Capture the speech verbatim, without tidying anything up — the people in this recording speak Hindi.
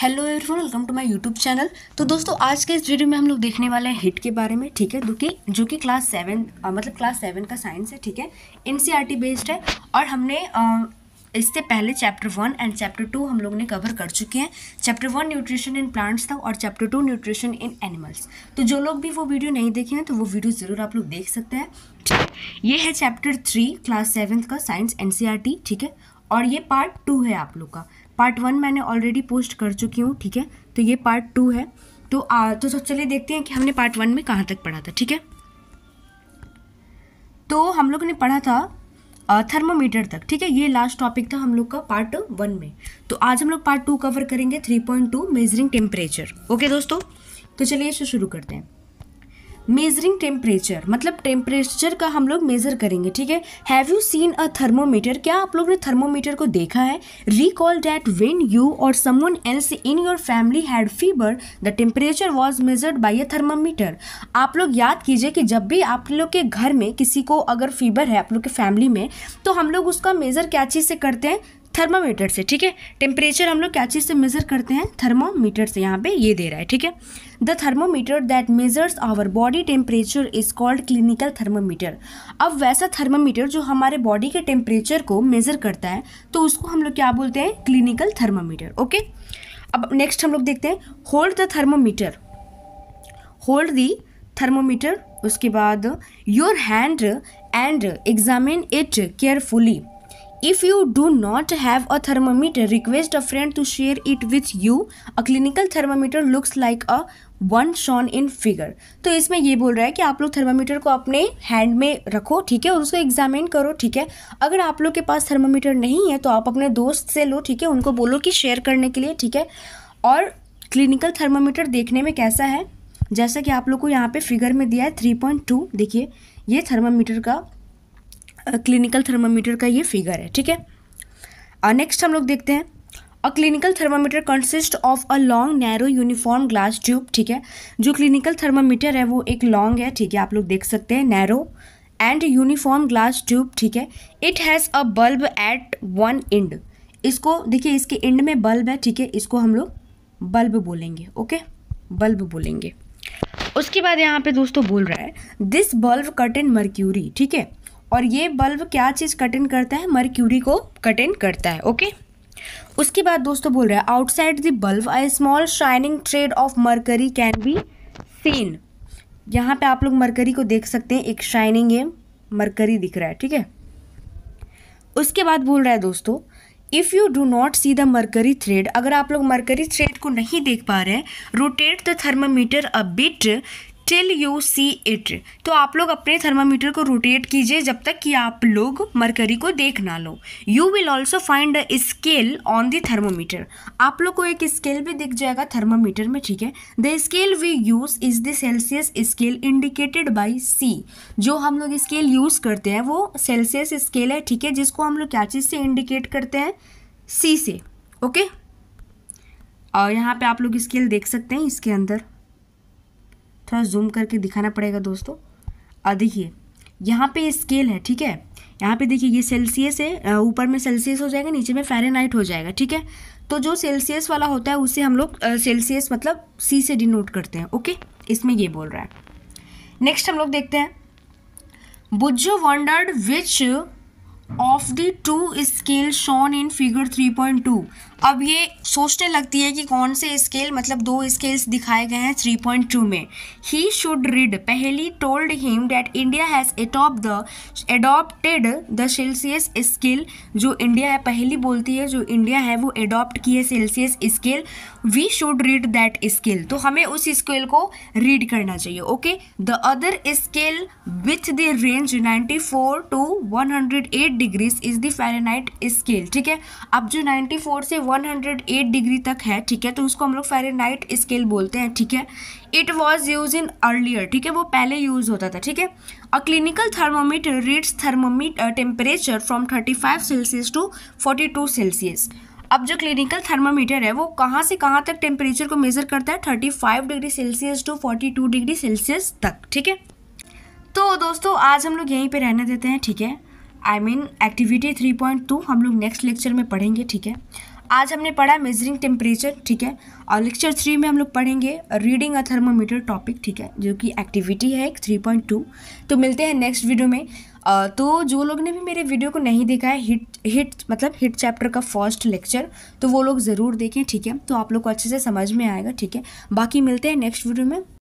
Hello everyone, welcome to my YouTube channel. तो दोस्तों आज के इस वीडियो में हम लोग देखने वाले हैं हिट के बारे में, ठीक है, जो कि जो कि क्लास सेवन मतलब क्लास सेवन का साइंस है, ठीक है, एनसीईआरटी बेस्ड है। और हमने आ, इससे पहले chapter one and chapter two हम लोग ने कवर कर चुके हैं। Chapter one nutrition in plants था और chapter two nutrition in animals. तो जो लोग भी वो वीडियो नहीं देखे हैं तो वो वीडियो ज़रूर आप लोग देख सकते हैं। ये है चैप्टर थ्री क्लास सेवन का साइंस एनसीईआरटी, ठीक है, और ये पार्ट टू है आप लोग का। पार्ट वन मैंने ऑलरेडी पोस्ट कर चुकी हूँ, ठीक है, तो ये पार्ट टू है। तो आ, तो सब चलिए देखते हैं कि हमने पार्ट वन में कहाँ तक पढ़ा था, ठीक है। तो हम लोग ने पढ़ा था थर्मोमीटर तक, ठीक है, ये लास्ट टॉपिक था हम लोग का पार्ट वन में। तो आज हम लोग पार्ट टू कवर करेंगे, three point two measuring temperature. Okay दोस्तों, तो चलिए इससे शुरू करते हैं। मेजरिंग टेम्परेचर मतलब टेम्परेचर का हम लोग मेज़र करेंगे, ठीक है। Have you seen a thermometer, क्या आप लोग ने थर्मोमीटर को देखा है? Recall that when you or someone else in your family had fever the temperature was measured by a thermometer. आप लोग याद कीजिए कि जब भी आप लोग के घर में किसी को अगर फीवर है आप लोग के फैमिली में, तो हम लोग उसका मेज़र क्या चीज़ से करते हैं? थर्मोमीटर से, ठीक है। टेम्परेचर हम लोग क्या चीज़ से मेज़र करते हैं? थर्मोमीटर से। यहाँ पे ये दे रहा है, ठीक है, the thermometer that measures our body temperature is called clinical thermometer. अब वैसा थर्मोमीटर जो हमारे बॉडी के टेम्परेचर को मेज़र करता है तो उसको हम लोग क्या बोलते हैं? Clinical thermometer. ओके, अब नेक्स्ट हम लोग देखते हैं hold the thermometer, hold the thermometer, उसके बाद your hand and examine it carefully. If you do not have a thermometer, request a friend to share it with you. A clinical thermometer looks like a one shown in figure. तो इसमें ये बोल रहा है कि आप लोग थर्मामीटर को अपने हैंड में रखो, ठीक है, और उसको एग्जामिन करो, ठीक है। अगर आप लोग के पास थर्मामीटर नहीं है तो आप अपने दोस्त से लो, ठीक है, उनको बोलो कि शेयर करने के लिए, ठीक है। और क्लिनिकल थर्मामीटर देखने में कैसा है, जैसा कि आप लोग को यहाँ पे फिगर में दिया है थ्री पॉइंट टू, देखिए ये थर्मामीटर का क्लिनिकल uh, थर्मामीटर का ये फिगर है, ठीक है। नेक्स्ट हम लोग देखते हैं a clinical thermometer consist of a long narrow uniform glass tube, ठीक है। जो क्लिनिकल थर्मामीटर है वो एक लॉन्ग है, ठीक है, आप लोग देख सकते हैं, narrow and uniform glass tube, ठीक है। It has a bulb at one end, इसको देखिए इसके एंड में बल्ब है, ठीक है, इसको हम लोग बल्ब बोलेंगे, ओके, बल्ब बोलेंगे। उसके बाद यहाँ पे दोस्तों बोल रहा है this bulb cut in mercury, ठीक है, और ये बल्ब क्या चीज़ कट इन करता है? मर्क्यूरी को कट इन करता है, ओके। उसके बाद दोस्तों बोल रहा है outside the bulb a small shining thread of mercury can be seen. यहाँ पे आप लोग मर्करी को देख सकते हैं, एक शाइनिंग है, मर्करी दिख रहा है, ठीक है। उसके बाद बोल रहा है दोस्तों if you do not see the mercury thread, अगर आप लोग मर्करी थ्रेड को नहीं देख पा रहे हैं, rotate the thermometer a bit till you see it, तो आप लोग अपने थर्मामीटर को रोटेट कीजिए जब तक कि आप लोग मरकरी को देख ना लो। You will also find a scale on the thermometer, आप लोग को एक स्केल भी दिख जाएगा थर्मामीटर में, ठीक है। The scale we use is the Celsius scale indicated by C, जो हम लोग स्केल यूज़ करते हैं वो सेल्सियस स्केल है, ठीक है, जिसको हम लोग क्या चीज़ से इंडिकेट करते हैं? सी से, ओके। और यहाँ पर आप लोग स्केल देख सकते हैं, इसके अंदर थोड़ा जूम करके दिखाना पड़ेगा दोस्तों। और देखिए यहाँ पे स्केल है, ठीक है, यहाँ पे देखिए ये सेल्सियस है, ऊपर में सेल्सियस हो जाएगा, नीचे में फ़ारेनहाइट हो जाएगा, ठीक है। तो जो सेल्सियस वाला होता है उसे हम लोग सेल्सियस मतलब सी से डिनोट करते हैं, ओके, इसमें ये बोल रहा है। नेक्स्ट हम लोग देखते हैं Boojho wondered which of the two scale shown in figure three point two. अब ये सोचने लगती है कि कौन से स्केल मतलब दो स्केल्स दिखाए गए हैं थ्री पॉइंट टू में। He should read Paheli told him that India has adopt the adopted the Celsius scale, जो इंडिया है पहली बोलती है जो इंडिया है वो एडॉप्ट की है Celsius scale. We should read that scale, तो हमें उस स्केल को रीड करना चाहिए, okay. The other scale with the range ninety four to one hundred eight degrees is the Fahrenheit scale, ठीक है। अब जो नाइन्टी फोर से वन हंड्रेड एट डिग्री तक है, ठीक है, तो उसको हम लोग फ़ारेनहाइट स्केल बोलते हैं, ठीक है। It was use in earlier, ठीक है, वो पहले यूज होता था, ठीक है। A clinical thermometer reads thermometer temperature from thirty five Celsius to forty two Celsius. अब जो क्लिनिकल थर्मामीटर है वो कहाँ से कहाँ तक टेम्परेचर को मेजर करता है? Thirty five degree Celsius to forty two degree Celsius तक, ठीक है। तो दोस्तों आज हम लोग यहीं पर रहने देते हैं, ठीक है, I mean activity three point two हम लोग नेक्स्ट लेक्चर में पढ़ेंगे, ठीक है। आज हमने पढ़ा मेजरिंग टेम्परेचर, ठीक है। और लेक्चर थ्री में हम लोग पढ़ेंगे रीडिंग अ थर्मोमीटर टॉपिक, ठीक है, जो कि एक्टिविटी है एक थ्री पॉइंट टू। तो मिलते हैं नेक्स्ट वीडियो में। तो जो लोग ने भी मेरे वीडियो को नहीं देखा है हिट हिट मतलब हिट चैप्टर का फर्स्ट लेक्चर, तो वो लोग ज़रूर देखें, ठीक है। तो आप लोग को अच्छे से समझ में आएगा, ठीक है। बाकी मिलते हैं नेक्स्ट वीडियो में।